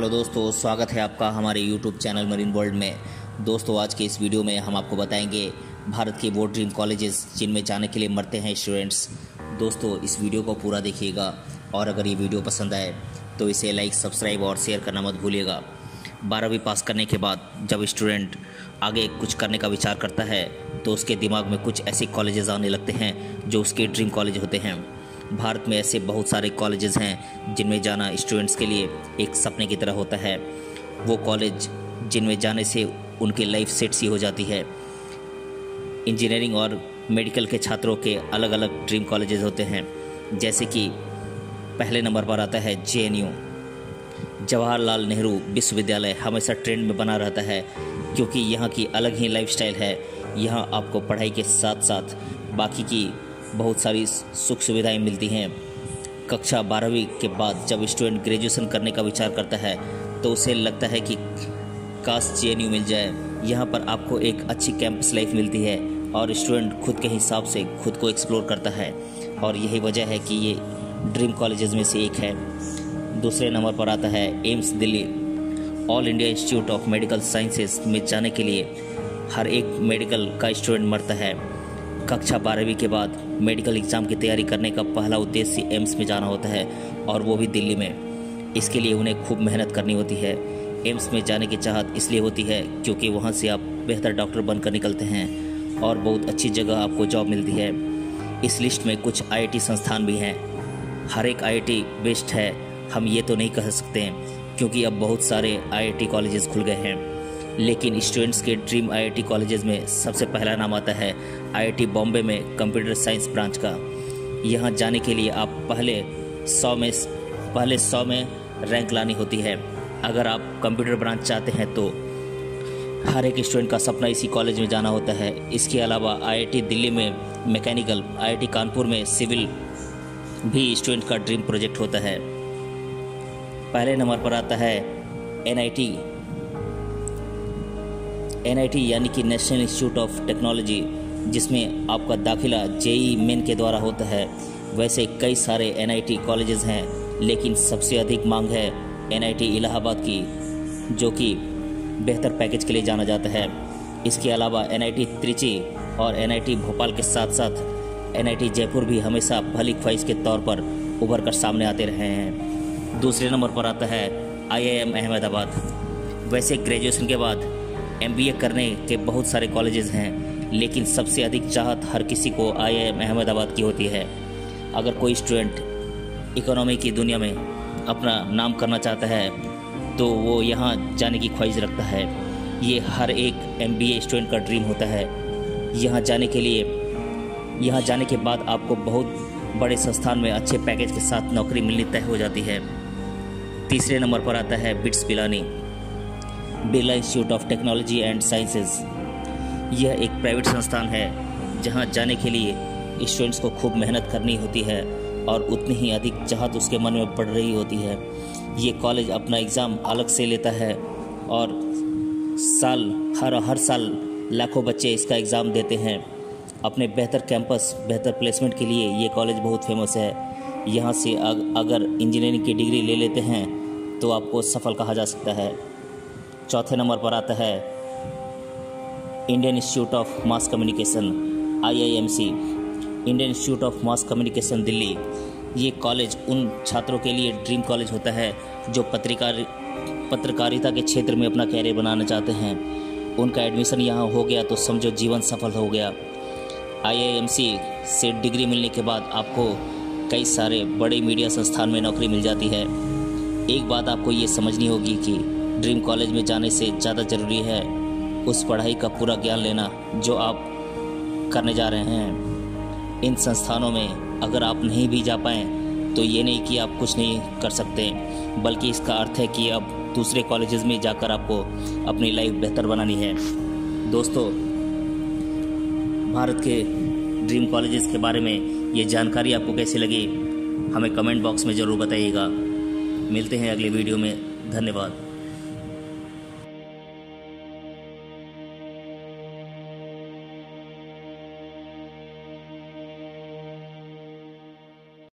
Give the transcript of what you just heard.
Hello दोस्तों, स्वागत है आपका हमारे यूट्यूब चैनल मरीन वर्ल्ड में। दोस्तों, आज के इस वीडियो में हम आपको बताएंगे भारत के वो ड्रीम कॉलेजेस जिनमें जाने के लिए मरते हैं स्टूडेंट्स। दोस्तों, इस वीडियो को पूरा देखिएगा और अगर ये वीडियो पसंद आए तो इसे लाइक, सब्सक्राइब और शेयर करना मत भूलिएगा। 12वीं पास करने के बाद जब स्टूडेंट आगे कुछ करने का विचार करता है तो उसके दिमाग में कुछ ऐसे कॉलेजेस आने लगते हैं जो उसके ड्रीम कॉलेज होते हैं। भारत में ऐसे बहुत सारे कॉलेजेस हैं जिनमें जाना स्टूडेंट्स के लिए एक सपने की तरह होता है। वो कॉलेज जिनमें जाने से उनकी लाइफ सेट सी हो जाती है। इंजीनियरिंग और मेडिकल के छात्रों के अलग अलग ड्रीम कॉलेजेस होते हैं, जैसे कि पहले नंबर पर आता है JNU। जवाहरलाल नेहरू विश्वविद्यालय हमेशा ट्रेंड में बना रहता है क्योंकि यहाँ की अलग ही लाइफस्टाइल है। यहाँ आपको पढ़ाई के साथ साथ बाकी की बहुत सारी सुख सुविधाएं मिलती हैं। कक्षा 12वीं के बाद जब स्टूडेंट ग्रेजुएशन करने का विचार करता है तो उसे लगता है कि काश JNU मिल जाए। यहाँ पर आपको एक अच्छी कैंपस लाइफ मिलती है और स्टूडेंट खुद के हिसाब से खुद को एक्सप्लोर करता है और यही वजह है कि ये ड्रीम कॉलेजेस में से एक है। दूसरे नंबर पर आता है AIIMS Delhi. All India institute of medical sciences में जाने के लिए हर एक मेडिकल का स्टूडेंट मरता है। कक्षा 12वीं के बाद मेडिकल एग्ज़ाम की तैयारी करने का पहला उद्देश्य एम्स में जाना होता है और वो भी दिल्ली में। इसके लिए उन्हें खूब मेहनत करनी होती है। एम्स में जाने की चाहत इसलिए होती है क्योंकि वहाँ से आप बेहतर डॉक्टर बनकर निकलते हैं और बहुत अच्छी जगह आपको जॉब मिलती है। इस लिस्ट में कुछ IIT संस्थान भी हैं। हर एक IIT बेस्ट है, हम ये तो नहीं कह सकते हैं क्योंकि अब बहुत सारे IIT कॉलेजेस खुल गए हैं, लेकिन स्टूडेंट्स के ड्रीम IIT कॉलेजेस में सबसे पहला नाम आता है IIT बॉम्बे में कंप्यूटर साइंस ब्रांच का। यहाँ जाने के लिए आप पहले 100 में रैंक लानी होती है। अगर आप कंप्यूटर ब्रांच चाहते हैं तो हर एक स्टूडेंट का सपना इसी कॉलेज में जाना होता है। इसके अलावा IIT दिल्ली में मैकेनिकल, IIT कानपुर में सिविल भी स्टूडेंट का ड्रीम प्रोजेक्ट होता है। पहले नंबर पर आता है NIT यानी कि नेशनल इंस्टीट्यूट ऑफ टेक्नोलॉजी, जिसमें आपका दाखिला JEE मेन के द्वारा होता है। वैसे कई सारे NIT कॉलेजेस हैं, लेकिन सबसे अधिक मांग है NIT इलाहाबाद की, जो कि बेहतर पैकेज के लिए जाना जाता है। इसके अलावा NIT त्रिची और NIT भोपाल के साथ साथ NIT जयपुर भी हमेशा भली ख्वाहिश के तौर पर उभर कर सामने आते रहे हैं। दूसरे नंबर पर आता है IIM अहमदाबाद। वैसे ग्रेजुएशन के बाद MBA करने के बहुत सारे कॉलेजेस हैं, लेकिन सबसे अधिक चाहत हर किसी को IIM अहमदाबाद की होती है। अगर कोई स्टूडेंट इकोनॉमी की दुनिया में अपना नाम करना चाहता है तो वो यहाँ जाने की ख्वाहिश रखता है। ये हर एक MBA स्टूडेंट का ड्रीम होता है। यहाँ जाने के बाद आपको बहुत बड़े संस्थान में अच्छे पैकेज के साथ नौकरी मिलनी तय हो जाती है। तीसरे नंबर पर आता है BITS Pilani, Birla institute of technology and sciences. यह एक प्राइवेट संस्थान है जहां जाने के लिए स्टूडेंट्स को खूब मेहनत करनी होती है और उतनी ही अधिक चाहत उसके मन में बढ़ रही होती है। ये कॉलेज अपना एग्ज़ाम अलग से लेता है और हर साल लाखों बच्चे इसका एग्ज़ाम देते हैं। अपने बेहतर कैंपस, बेहतर प्लेसमेंट के लिए ये कॉलेज बहुत फेमस है। यहाँ से अगर इंजीनियरिंग की डिग्री ले लेते हैं तो आपको सफल कहा जा सकता है। चौथे नंबर पर आता है Indian institute of mass communication IIMC, Indian institute of mass communication Delhi. ये कॉलेज उन छात्रों के लिए ड्रीम कॉलेज होता है जो पत्रकारिता के क्षेत्र में अपना कैरियर बनाना चाहते हैं। उनका एडमिशन यहाँ हो गया तो समझो जीवन सफल हो गया। IIMC से डिग्री मिलने के बाद आपको कई सारे बड़े मीडिया संस्थान में नौकरी मिल जाती है। एक बात आपको ये समझनी होगी कि ड्रीम कॉलेज में जाने से ज़्यादा ज़रूरी है उस पढ़ाई का पूरा ज्ञान लेना जो आप करने जा रहे हैं। इन संस्थानों में अगर आप नहीं भी जा पाएँ तो ये नहीं कि आप कुछ नहीं कर सकते, बल्कि इसका अर्थ है कि आप दूसरे कॉलेजेस में जाकर आपको अपनी लाइफ बेहतर बनानी है। दोस्तों, भारत के ड्रीम कॉलेजेस के बारे में ये जानकारी आपको कैसी लगी, हमें कमेंट बॉक्स में ज़रूर बताइएगा। मिलते हैं अगले वीडियो में। धन्यवाद।